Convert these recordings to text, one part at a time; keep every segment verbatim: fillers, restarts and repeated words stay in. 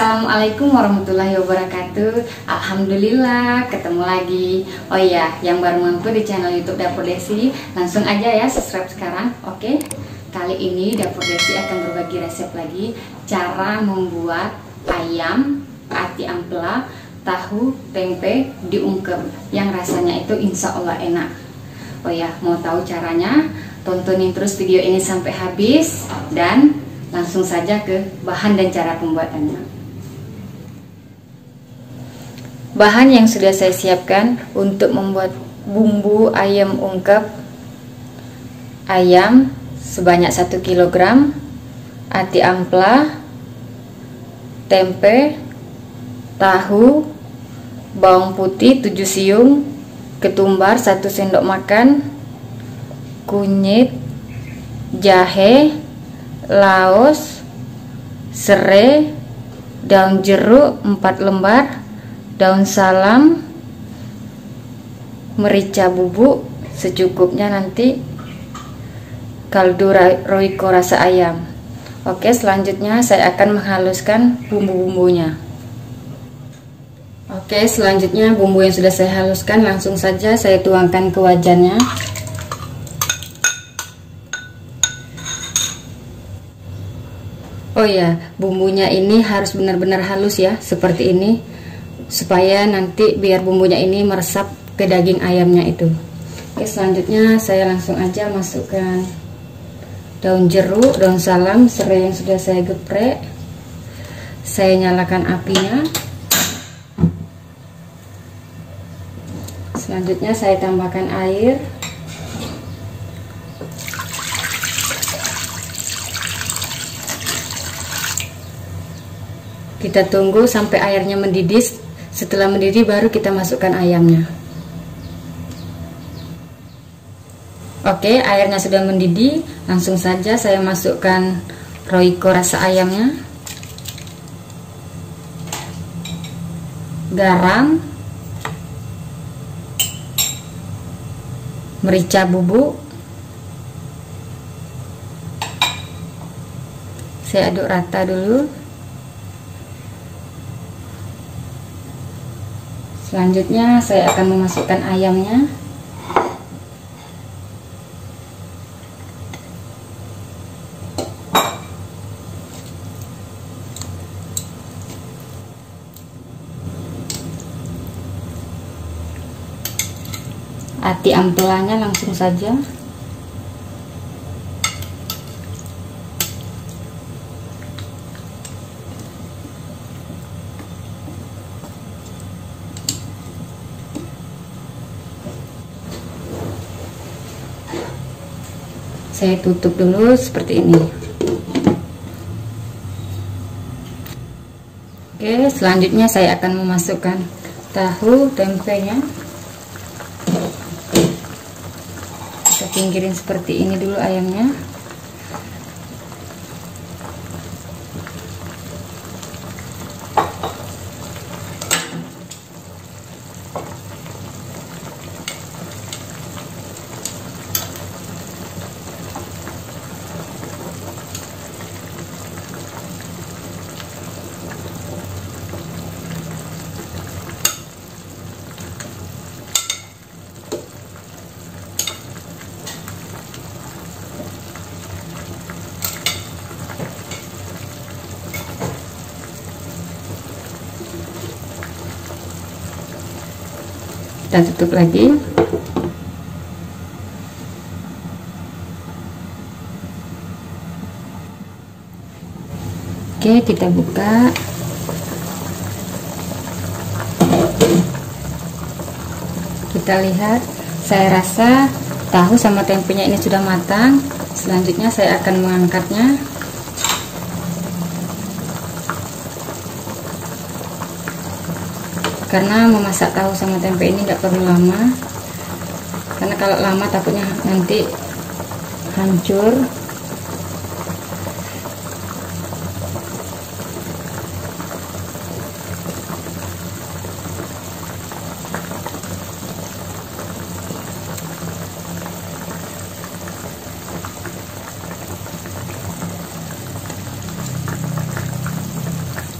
Assalamualaikum warahmatullahi wabarakatuh. Alhamdulillah ketemu lagi. Oh iya, yang baru mampir di channel YouTube Dapur Desi, langsung aja ya subscribe sekarang. Oke, kali ini Dapur Desi akan berbagi resep lagi, cara membuat ayam ati ampela, tahu, tempe diungkep yang rasanya itu insya Allah enak. Oh ya, mau tahu caranya? Tontonin terus video ini sampai habis dan langsung saja ke bahan dan cara pembuatannya. Bahan yang sudah saya siapkan untuk membuat bumbu ayam ungkep: ayam sebanyak satu kilogram, ati ampela, tempe, tahu, bawang putih tujuh siung, ketumbar satu sendok makan, kunyit, jahe, laos, serai, daun jeruk empat lembar, daun salam, merica bubuk secukupnya, nanti kaldu Royco rasa ayam. Oke, selanjutnya saya akan menghaluskan bumbu-bumbunya. Oke, selanjutnya bumbu yang sudah saya haluskan langsung saja saya tuangkan ke wajannya. Oh ya, bumbunya ini harus benar-benar halus ya, seperti ini, supaya nanti biar bumbunya ini meresap ke daging ayamnya itu. Oke, selanjutnya saya langsung aja masukkan daun jeruk, daun salam, serai yang sudah saya geprek. Saya nyalakan apinya. Selanjutnya saya tambahkan air. Kita tunggu sampai airnya mendidih. Setelah mendidih baru kita masukkan ayamnya. Oke, airnya sudah mendidih. Langsung saja saya masukkan Royco rasa ayamnya, garam, merica bubuk. Saya aduk rata dulu. Selanjutnya saya akan memasukkan ayamnya. Ati ampelanya langsung saja. Saya tutup dulu seperti ini. Oke, selanjutnya saya akan memasukkan tahu tempenya. Kita pinggirin seperti ini dulu ayamnya. Kita tutup lagi. Oke, kita buka. Kita lihat, saya rasa tahu sama tempenya ini sudah matang. Selanjutnya saya akan mengangkatnya. Karena memasak tahu sama tempe ini nggak perlu lama, karena kalau lama takutnya nanti hancur.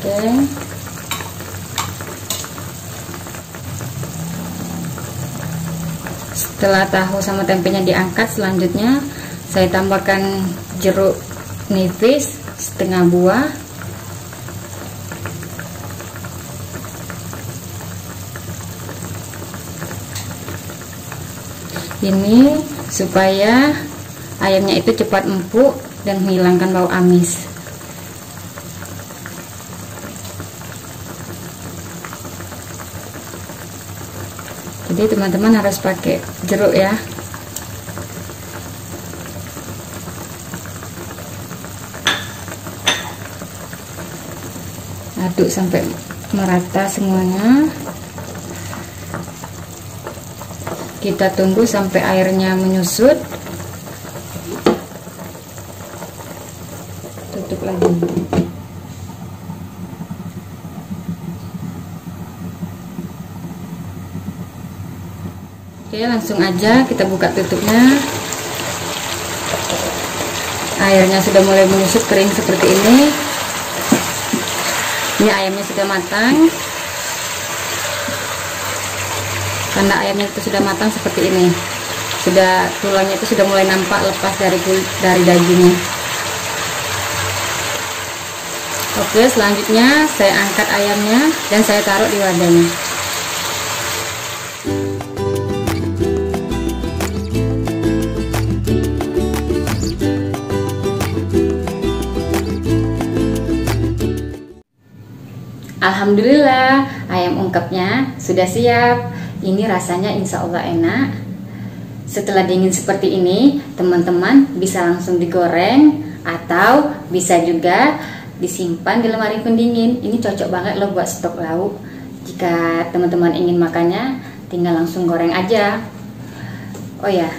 Oke, digoreng. Setelah tahu sama tempenya diangkat, selanjutnya saya tambahkan jeruk nipis setengah buah, ini supaya ayamnya itu cepat empuk dan menghilangkan bau amis. Jadi teman-teman harus pakai jeruk ya. Aduk sampai merata semuanya. Kita tunggu sampai airnya menyusut. Tutup lagi. Oke, langsung aja kita buka tutupnya. Airnya sudah mulai menyusut kering seperti ini. Ini ayamnya sudah matang. Karena ayamnya itu sudah matang seperti ini, sudah tulangnya itu sudah mulai nampak lepas dari kulit, dari dagingnya. Oke, selanjutnya saya angkat ayamnya dan saya taruh di wadahnya. Alhamdulillah, ayam ungkepnya sudah siap. Ini rasanya insya Allah enak. Setelah dingin seperti ini, teman-teman bisa langsung digoreng atau bisa juga disimpan di lemari pendingin. Ini cocok banget loh buat stok lauk. Jika teman-teman ingin makannya, tinggal langsung goreng aja. Oh ya,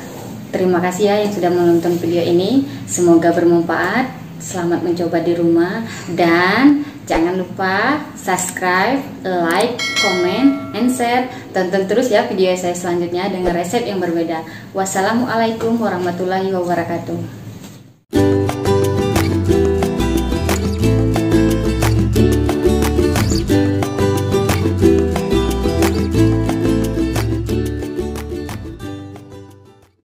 terima kasih ya yang sudah menonton video ini. Semoga bermanfaat. Selamat mencoba di rumah dan jangan lupa subscribe, like, comment, and share. Tonton terus ya video saya selanjutnya dengan resep yang berbeda. Wassalamualaikum warahmatullahi wabarakatuh.